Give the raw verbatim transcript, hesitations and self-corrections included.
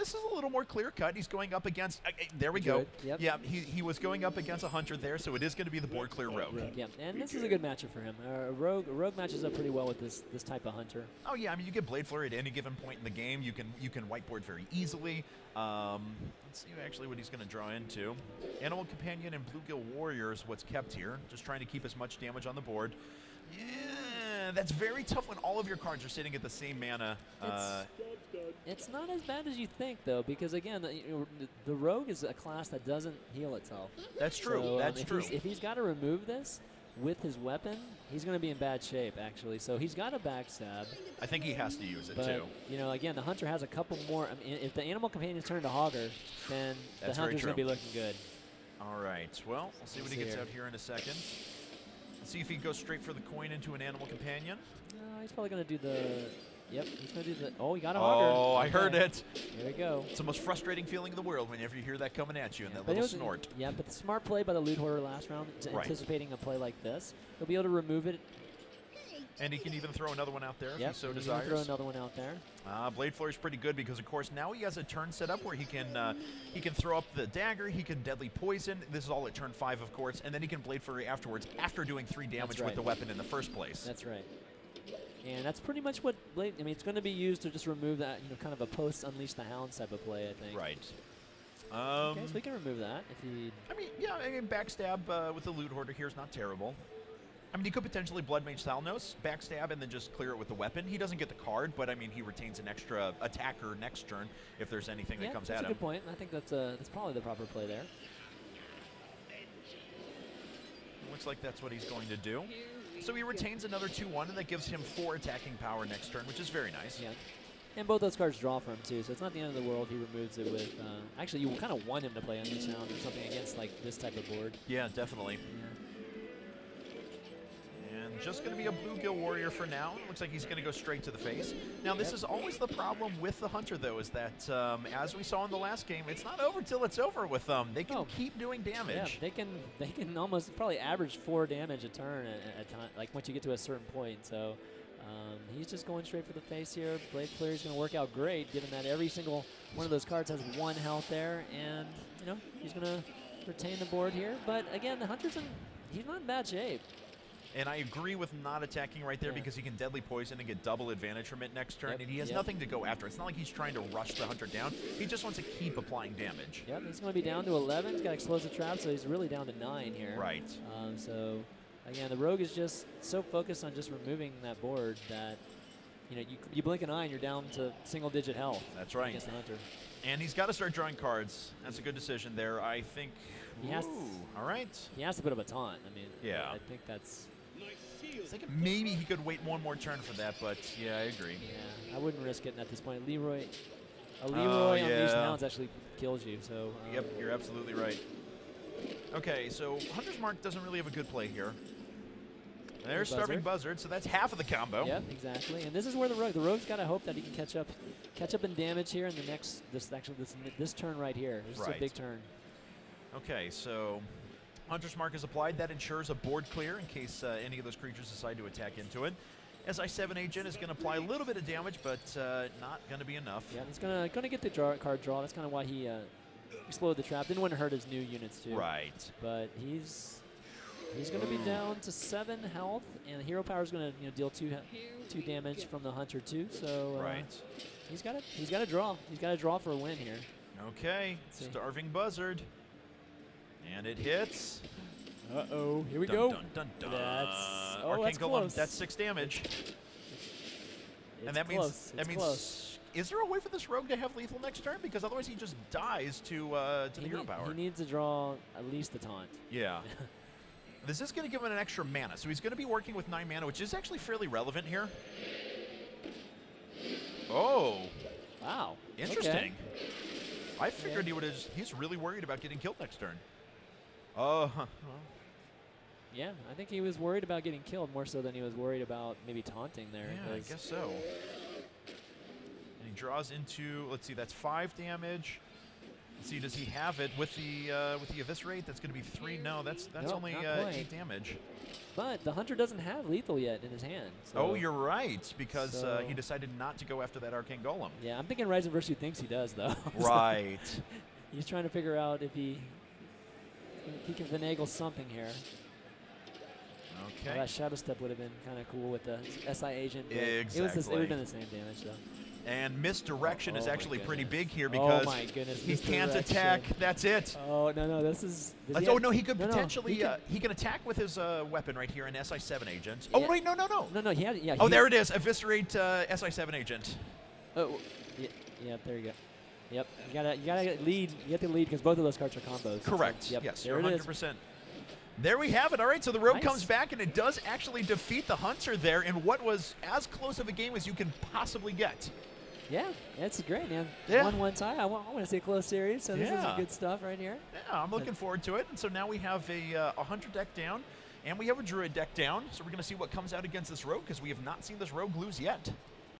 this is a little more clear-cut. He's going up against... Uh, there we go. Yep. Yeah, he, he was going up against a Hunter there, so it is going to be the board clear Rogue. Rogue. Yeah, and this is a good matchup for him. Uh, rogue rogue matches up pretty well with this this type of Hunter. Oh, yeah. I mean, you get Blade Flurry at any given point in the game. You can, you can whiteboard very easily. Um, let's see actually what he's going to draw into. Animal Companion and Bluegill Warrior is what's kept here. Just trying to keep as much damage on the board. Yeah, that's very tough when all of your cards are sitting at the same mana. Uh, it's, it's not as bad as you think, though, because, again, the, you know, the Rogue is a class that doesn't heal itself. That's true. So, that's um, if true. He's, if he's got to remove this with his weapon, he's going to be in bad shape, actually. So he's got a backstab. I think he has to use it, but, too. You know, again, the Hunter has a couple more. I mean, if the Animal Companion turns to Hogger, then that's the Hunter's going to be looking good. All right. Well, we'll see what he gets out here in a second. See if he goes straight for the coin into an Animal Companion. No, he's probably going to do the... Yep, he's going to do the... Oh, he got a Hogger. Oh, okay. I heard it. There we go. It's the most frustrating feeling in the world whenever you hear that coming at you, yeah, and that little was, snort. Yeah, but the smart play by the Loot Hoarder last round, right. anticipating a play like this. He'll be able to remove it. And he can even throw another one out there yep, if he so desires. Throw another one out there. Uh, Blade Flurry is pretty good because, of course, now he has a turn set up where he can uh, he can throw up the dagger, he can deadly poison. This is all at turn five, of course, and then he can Blade Flurry afterwards after doing three damage right. with the weapon in the first place. That's right. And that's pretty much what Blade. I mean, it's going to be used to just remove that, you know, kind of a post Unleash the Hounds type of play, I think. Right. Um, okay, so we can remove that if he. I mean, yeah, I mean, backstab uh, with the Loot Hoarder here is not terrible. I mean, he could potentially Blood Mage Thalnos, backstab, and then just clear it with the weapon. He doesn't get the card, but I mean, he retains an extra attacker next turn if there's anything yeah, that comes at him. That's a good point. I think that's, uh, that's probably the proper play there. Looks like that's what he's going to do. So he retains another two one, and that gives him four attacking power next turn, which is very nice. Yeah. And both those cards draw for him, too, so it's not the end of the world. He removes it with... Uh, actually, you kind of want him to play on this round or something against like this type of board. Yeah, definitely. Yeah. And just going to be a Bluegill Warrior for now. Looks like he's going to go straight to the face. Now, this yep. is always the problem with the Hunter, though, is that, um, as we saw in the last game, it's not over till it's over with them. They can oh. keep doing damage. Yeah, they can They can almost probably average four damage a turn, at, at, like once you get to a certain point. So um, he's just going straight for the face here. Blade Flurry is going to work out great, given that every single one of those cards has one health there. And, you know, he's going to retain the board here. But, again, the Hunter's in, he's not in bad shape. And I agree with not attacking right there yeah. because he can deadly poison and get double advantage from it next turn, yep, and he has yep. nothing to go after. It's not like he's trying to rush the Hunter down. He just wants to keep applying damage. Yep, he's going to be down to eleven. He's got Explosive Trap, so he's really down to nine here. Right. Um, so, again, the Rogue is just so focused on just removing that board that, you know, you, you blink an eye and you're down to single-digit health. That's right. Against the Hunter. And he's got to start drawing cards. That's a good decision there, I think. He has to, all right. He has to put up a taunt. I mean, yeah. I think that's... I was thinking maybe he could wait one more turn for that, but yeah, I agree. Yeah, I wouldn't risk it at this point. Leroy, a Leroy oh, yeah. on these mounds actually kills you. So um, yep, you're absolutely right. Okay, so Hunter's Mark doesn't really have a good play here. There's Starving Buzzard, so that's half of the combo. Yep, exactly. And this is where the Rogue, the Rogue's got to hope that he can catch up, catch up in damage here in the next, this actually this this turn right here. This right. is a big turn. Okay, so. Hunter's Mark is applied. That ensures a board clear in case uh, any of those creatures decide to attack into it. S I seven agent is going to apply a little bit of damage, but uh, not going to be enough. Yeah, he's going to get the draw, card draw. That's kind of why he uh, exploded the trap. Didn't want to hurt his new units too. Right. But he's he's going to be down to seven health, and Hero Power is going to you know, deal two two damage from the Hunter too. So uh, right. He's got to he's got to draw. He's got to draw for a win here. Okay, Starving Buzzard. And it hits. Uh-oh, here we dun, go. Dun, dun, dun. That's, oh, arcane that's golem. Close. That's six damage. It's, it's and that close. means, that means close. Is there a way for this Rogue to have lethal next turn? Because otherwise he just dies to, uh, to he the hero power. He needs to draw at least the taunt. Yeah. This is going to give him an extra mana. So he's going to be working with nine mana, which is actually fairly relevant here. Oh. Wow. Interesting. Okay. I figured yeah. he would have, he's really worried about getting killed next turn. Oh, huh. Yeah, I think he was worried about getting killed more so than he was worried about maybe taunting there. Yeah, I guess so. And he draws into, let's see, that's five damage. Let's see, does he have it with the uh, with the eviscerate? That's going to be three. No, that's that's nope, only uh, eight damage. But the hunter doesn't have lethal yet in his hand. So oh, you're right, because so uh, he decided not to go after that arcane golem. Yeah, I'm thinking RisingVirtue thinks he does though. Right. So he's trying to figure out if he if he can finagle something here. Okay. Well, that shadow step would have been kind of cool with the S I agent. Exactly. It, was it would have been the same damage though. And misdirection oh, is actually pretty big here because oh goodness, he can't attack. That's it. Oh no no, this is. That's, oh no, he could no, potentially. No, he, uh, can he can attack with his uh, weapon right here, an S I seven agent. Yeah. Oh wait, no no no. No no, he had. Yeah. He oh, there it is. Eviscerate uh, S I seven agent. Oh, yeah, yeah, there you go. Yep, you gotta you gotta lead. You have to lead because both of those cards are combos. Correct. So, yep. Yes. There it is. There we have it. All right, so the rogue nice. comes back, and it does actually defeat the hunter there in what was as close of a game as you can possibly get. Yeah, that's great, man. Yeah. One one tie. I want, I want to see a close series, so this yeah. is good stuff right here. Yeah, I'm looking forward to it. And so now we have a, uh, a hunter deck down, and we have a druid deck down. So we're going to see what comes out against this rogue, because we have not seen this rogue lose yet.